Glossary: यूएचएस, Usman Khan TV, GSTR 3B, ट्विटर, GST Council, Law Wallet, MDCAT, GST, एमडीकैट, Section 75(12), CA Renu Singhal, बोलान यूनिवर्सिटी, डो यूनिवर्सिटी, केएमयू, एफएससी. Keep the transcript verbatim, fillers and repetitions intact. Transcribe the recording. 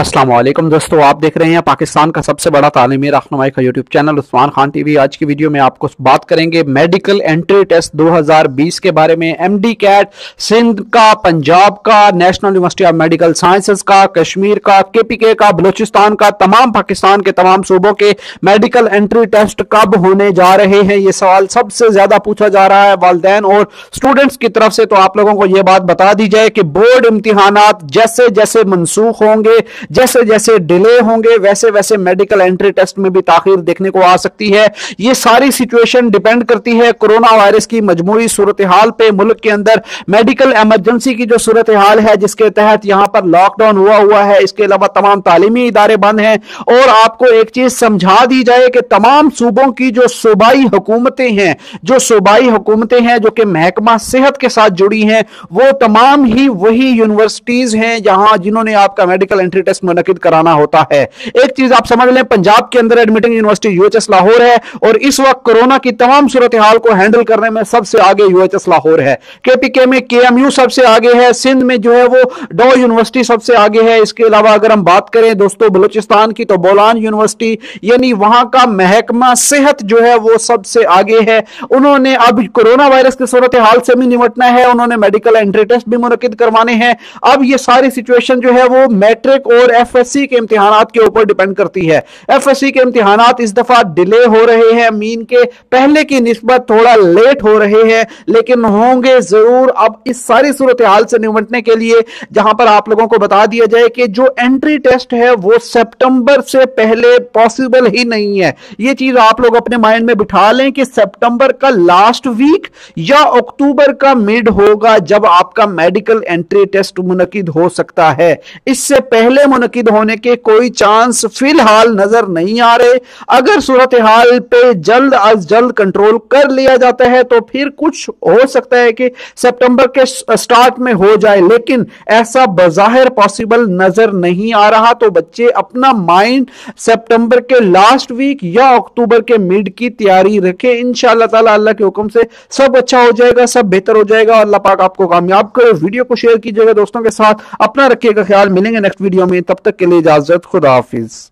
अस्सलाम वालेकुम दोस्तों, आप देख रहे हैं पाकिस्तान का सबसे बड़ा तालीमी रहनुमाई का YouTube channel Usman Khan TV. आज की वीडियो में आपको बात करेंगे मेडिकल एंट्री टेस्ट दो हज़ार बीस के बारे में। एमडीकैट सिंध का, पंजाब का, national university of medical sciences का, कश्मीर का, केपीके का, बलूचिस्तान का, तमाम पाकिस्तान के तमाम सूबों के मेडिकल एंट्री टेस्ट कब होने जा रहे हैं, ये सवाल सबसे ज्यादा पूछा जा रहा है वालिदैन और स्टूडेंट्स की तरफ से। तो आप लोगों को ये बात बता दी जाए कि बोर्ड इम्तिहानात जैसे जैसे मनसूख होंगे, जैसे जैसे डिले होंगे, वैसे वैसे मेडिकल एंट्री टेस्ट में भी ताखीर देखने को आ सकती है। ये सारी सिचुएशन डिपेंड करती है कोरोना वायरस की मजमूई सूरत हाल पे। मुल्क के अंदर मेडिकल इमरजेंसी की जो सूरत हाल है, जिसके तहत यहाँ पर लॉकडाउन हुआ हुआ है, इसके अलावा तमाम तालीमी इदारे बंद हैं। और आपको एक चीज समझा दी जाए कि तमाम सूबों की जो सूबाई हुकूमतें हैं जो सूबाई हुकूमतें हैं जो कि महकमा सेहत के साथ जुड़ी हैं, वो तमाम ही वही यूनिवर्सिटीज हैं यहाँ जिन्होंने आपका मेडिकल एंट्री टेस्ट मुनकिद कराना होता है। एक चीज आप समझ लें, पंजाब के अंदर एडमिटिंग यूनिवर्सिटी यूएचएस लाहौर है और इस वक्त कोरोना की तमाम सूरत हाल को हैंडल करने में सबसे आगे यूएचएस लाहौर है। केपीके में केएमयू सबसे आगे है। सिंध में जो है वो डो यूनिवर्सिटी सबसे आगे है। इसके अलावा अगर हम बात करें दोस्तों बलूचिस्तान की, तो बोलान यूनिवर्सिटी यानी वहां का महकमा सेहत जो है वो सबसे आगे है। उन्होंने अब कोरोना वायरस की सूरत हाल से भी निपटना है, उन्होंने मेडिकल एंट्री टेस्ट भी मुनकिद करवाने हैं। अब यह सारी सिचुएशन जो है वो मैट्रिक और एफएससी के इम्तिहानात के ऊपर डिपेंड करती है। एफएससी के इम्तिहानात इस दफा डिले हो रहे हैं, मीन के पहले की निस्बत थोड़ा लेट हो रहे हैं, लेकिन होंगे जरूर। अब इस सारी सूरत हाल से निपटने के लिए जहां पर आप लोगों को बता दिया जाए कि जो एंट्री टेस्ट है वो सितंबर से पहले पॉसिबल ही नहीं है। ये चीज आप लोग अपने माइंड में बिठा लें कि सितंबर का लास्ट वीक या अक्टूबर का मिड होगा जब आपका मेडिकल एंट्री टेस्ट मुनकिद हो सकता है। इससे पहले मुनकिद होने के कोई चांस फिलहाल नजर नहीं आ रहे। अगर सूरत हाल पे जल्द अज जल्द कंट्रोल कर लिया जाता है तो फिर कुछ हो सकता है कि सितंबर के स्टार्ट में हो जाए, लेकिन ऐसा बजाहिर पॉसिबल नजर नहीं आ रहा। तो बच्चे अपना माइंड सितंबर के लास्ट वीक या अक्टूबर के मिड की तैयारी रखें। इंशाल्लाह ताला अल्लाह के हुक्म से सब अच्छा हो जाएगा, सब बेहतर हो जाएगा। अल्लाह पाक आपको कामयाब करे। वीडियो को शेयर कीजिएगा दोस्तों के साथ, अपना रखिएगा ख्याल। मिलेंगे नेक्स्ट वीडियो में, तब तक के लिए इजाजत, खुदा हाफिज।